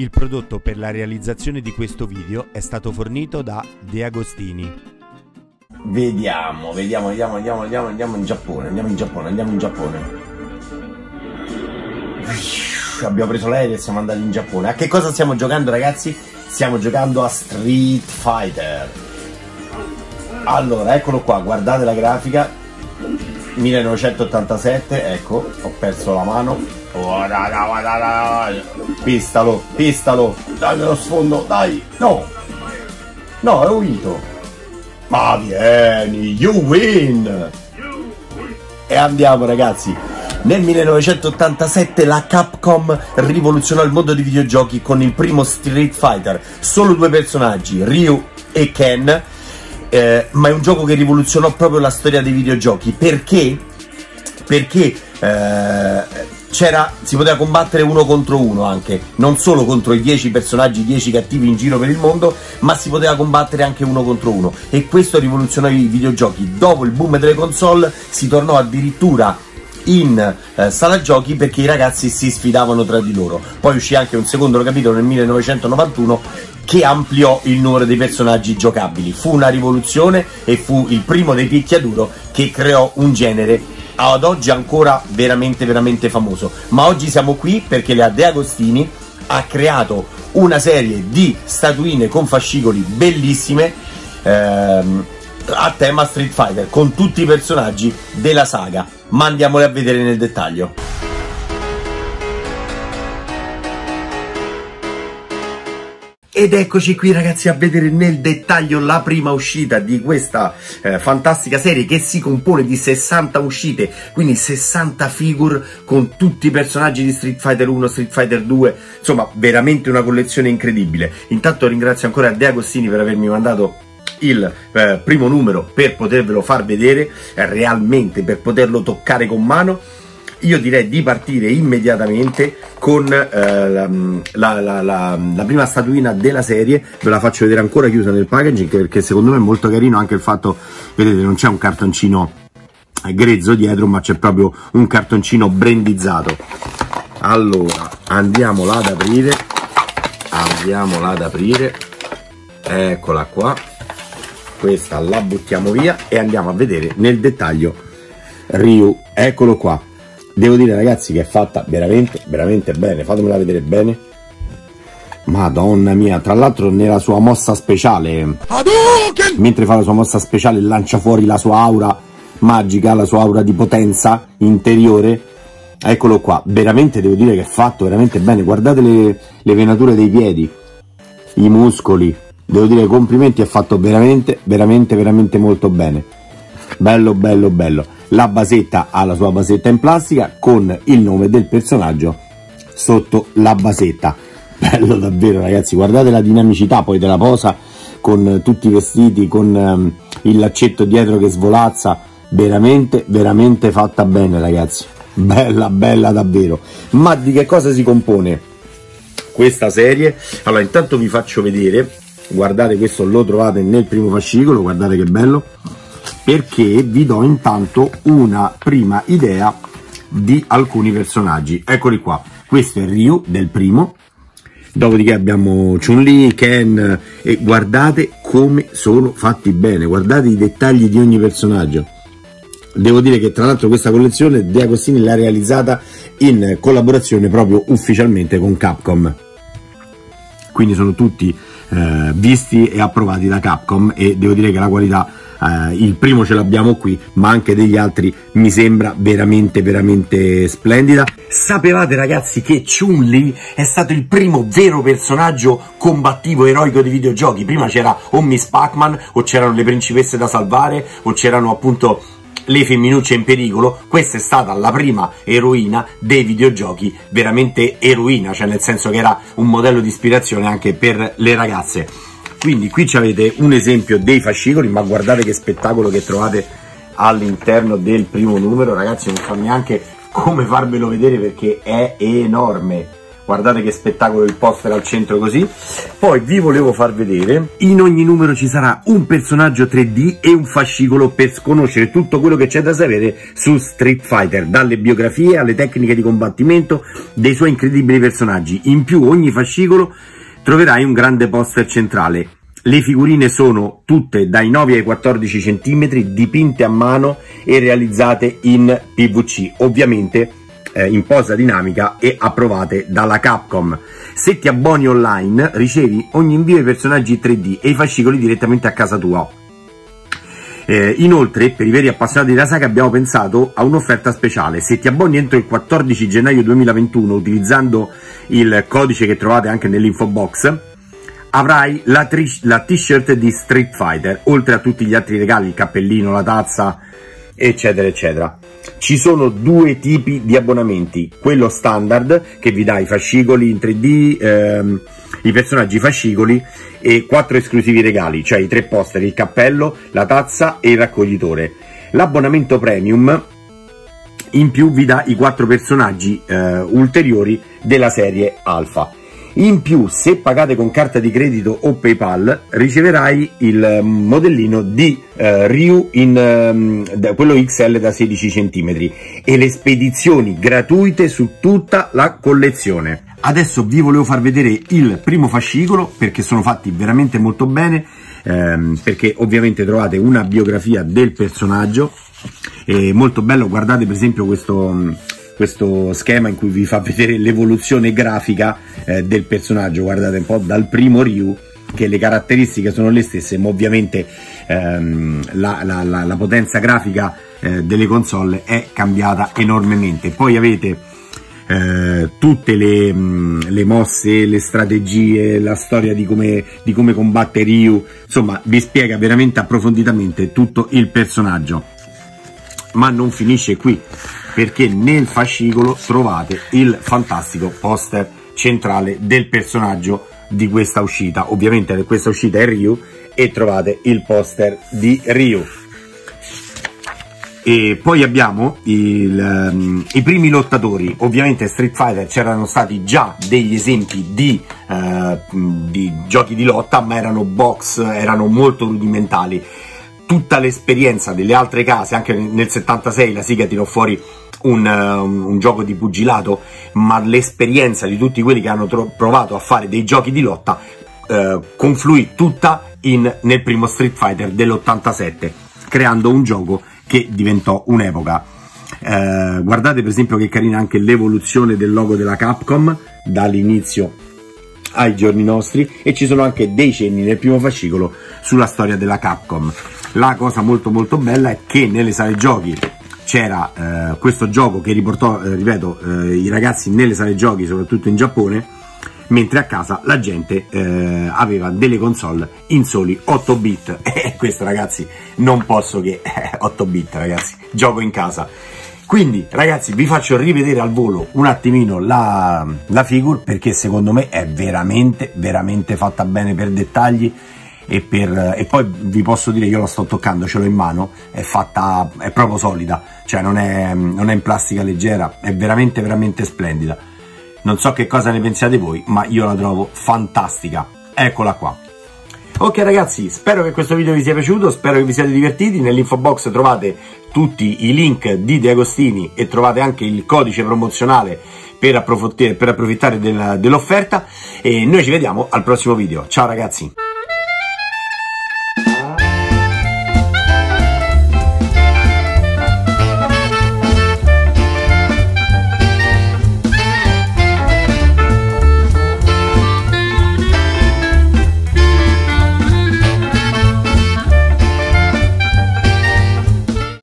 Il prodotto per la realizzazione di questo video è stato fornito da De Agostini. Vediamo andiamo in Giappone. Abbiamo preso l'aereo e siamo andati in Giappone. A che cosa stiamo giocando, ragazzi? Stiamo giocando a Street Fighter. Allora, eccolo qua, guardate la grafica, 1987, ecco, ho perso la mano. Oh, Pistalo, dai nello sfondo, dai. No, ho vinto. Ma vieni, you win. E andiamo, ragazzi. Nel 1987 la Capcom rivoluzionò il mondo dei videogiochi con il primo Street Fighter. Solo due personaggi, Ryu e Ken, ma è un gioco che rivoluzionò proprio la storia dei videogiochi. Perché? Perché si poteva combattere uno contro uno anche, non solo contro i 10 personaggi, 10 cattivi in giro per il mondo, ma si poteva combattere anche uno contro uno. E questo rivoluzionò i videogiochi. Dopo il boom delle console si tornò addirittura in sala giochi perché i ragazzi si sfidavano tra di loro. Poi uscì anche un secondo capitolo nel 1991 che ampliò il numero dei personaggi giocabili. Fu una rivoluzione e fu il primo dei picchiaduro che creò un genere ad oggi ancora veramente famoso. Ma oggi siamo qui perché la De Agostini ha creato una serie di statuine con fascicoli bellissime a tema Street Fighter con tutti i personaggi della saga, ma andiamole a vedere nel dettaglio. Ed eccoci qui, ragazzi, a vedere nel dettaglio la prima uscita di questa fantastica serie che si compone di 60 uscite, quindi 60 figure con tutti i personaggi di Street Fighter 1, Street Fighter 2, insomma veramente una collezione incredibile. Intanto ringrazio ancora De Agostini per avermi mandato il primo numero per potervelo far vedere realmente, per poterlo toccare con mano. Io direi di partire immediatamente con la prima statuina della serie. Ve la faccio vedere ancora chiusa nel packaging perché secondo me è molto carino anche il fatto, vedete, non c'è un cartoncino grezzo dietro ma c'è proprio un cartoncino brandizzato. Allora andiamola ad aprire, eccola qua. Questa la buttiamo via e andiamo a vedere nel dettaglio Ryu. Eccolo qua. Devo dire, ragazzi, che è fatta veramente bene. Fatemela vedere bene. Madonna mia. Tra l'altro nella sua mossa speciale, Aduken! Mentre fa la sua mossa speciale lancia fuori la sua aura magica, la sua aura di potenza interiore. Eccolo qua. Veramente devo dire che è fatto veramente bene. Guardate le venature dei piedi, i muscoli. Devo dire complimenti, è fatto veramente molto bene. Bello. La basetta ha la sua basetta in plastica con il nome del personaggio sotto la basetta. Bello davvero, ragazzi. Guardate la dinamicità poi della posa con tutti i vestiti, con il laccetto dietro che svolazza. Veramente fatta bene, ragazzi. Bella davvero. Ma di che cosa si compone questa serie? Allora intanto vi faccio vedere. Guardate, questo lo trovate nel primo fascicolo, guardate che bello, perché vi do intanto una prima idea di alcuni personaggi. Eccoli qua, questo è Ryu del primo, dopodiché abbiamo Chun-Li, Ken, e guardate come sono fatti bene, guardate i dettagli di ogni personaggio. Devo dire che tra l'altro questa collezione De Agostini l'ha realizzata in collaborazione proprio ufficialmente con Capcom, quindi sono tutti visti e approvati da Capcom e devo dire che la qualità, il primo ce l'abbiamo qui ma anche degli altri, mi sembra veramente splendida. Sapevate, ragazzi, che Chun-Li è stato il primo vero personaggio combattivo eroico di videogiochi? Prima c'era o Miss Pac-Man o c'erano le principesse da salvare o c'erano appunto le femminucce in pericolo. Questa è stata la prima eroina dei videogiochi, veramente eroina, cioè nel senso che era un modello di ispirazione anche per le ragazze. Quindi qui ci avete un esempio dei fascicoli, ma guardate che spettacolo che trovate all'interno del primo numero, ragazzi, non so neanche come farvelo vedere perché è enorme. Guardate che spettacolo il poster al centro così. Poi vi volevo far vedere, in ogni numero ci sarà un personaggio 3D e un fascicolo per conoscere tutto quello che c'è da sapere su Street Fighter, dalle biografie alle tecniche di combattimento dei suoi incredibili personaggi. In più ogni fascicolo troverai un grande poster centrale. Le figurine sono tutte dai 9 ai 14 cm, dipinte a mano e realizzate in PVC, ovviamente in posa dinamica e approvate dalla Capcom. Se ti abboni online ricevi ogni invio i personaggi 3D e i fascicoli direttamente a casa tua. Inoltre, per i veri appassionati della saga abbiamo pensato a un'offerta speciale. Se ti abboni entro il 14 gennaio 2021 utilizzando il codice che trovate anche nell'info box, avrai la t-shirt di Street Fighter, oltre a tutti gli altri regali, il cappellino, la tazza, eccetera eccetera. Ci sono due tipi di abbonamenti: quello standard, che vi dà i fascicoli in 3D, i personaggi fascicoli e 4 esclusivi regali, cioè i 3 poster, il cappello, la tazza e il raccoglitore. L'abbonamento premium in più vi dà i 4 personaggi ulteriori della serie alfa. In più, se pagate con carta di credito o PayPal, riceverai il modellino di Ryu, quello XL da 16 cm, e le spedizioni gratuite su tutta la collezione. Adesso vi volevo far vedere il primo fascicolo, perché sono fatti veramente molto bene, perché ovviamente trovate una biografia del personaggio. È molto bello, guardate per esempio questo schema in cui vi fa vedere l'evoluzione grafica del personaggio. Guardate un po' dal primo Ryu, che le caratteristiche sono le stesse, ma ovviamente la potenza grafica delle console è cambiata enormemente. Poi avete tutte le mosse, le strategie, la storia di come combatte Ryu, insomma vi spiega veramente approfonditamente tutto il personaggio. Ma non finisce qui, perché nel fascicolo trovate il fantastico poster centrale del personaggio di questa uscita. Ovviamente questa uscita è Ryu, e trovate il poster di Ryu. E poi abbiamo i primi lottatori. Ovviamente Street Fighter, c'erano stati già degli esempi di giochi di lotta, ma erano box, erano molto rudimentali. Tutta l'esperienza delle altre case, anche nel 76 la Sega tirò fuori un gioco di pugilato, ma l'esperienza di tutti quelli che hanno provato a fare dei giochi di lotta confluì tutta nel primo Street Fighter dell'87, creando un gioco che diventò un'epoca. Guardate per esempio che carina anche l'evoluzione del logo della Capcom dall'inizio ai giorni nostri, e ci sono anche dei cenni nel primo fascicolo sulla storia della Capcom. La cosa molto molto bella è che nelle sale giochi c'era questo gioco che riportò, ripeto, i ragazzi nelle sale giochi, soprattutto in Giappone, mentre a casa la gente aveva delle console in soli 8-bit. Questo, ragazzi, non posso che 8-bit, ragazzi, gioco in casa. Quindi ragazzi, vi faccio rivedere al volo un attimino la figure, perché secondo me è veramente veramente fatta bene per dettagli e poi vi posso dire, io la sto toccando, ce l'ho in mano, è proprio solida, cioè non è in plastica leggera, è veramente veramente splendida. Non so che cosa ne pensiate voi, ma io la trovo fantastica. Eccola qua. Ok ragazzi, spero che questo video vi sia piaciuto, spero che vi siate divertiti. Nell'info box trovate tutti i link di De Agostini e trovate anche il codice promozionale per approfittare dell'offerta, e noi ci vediamo al prossimo video. Ciao ragazzi!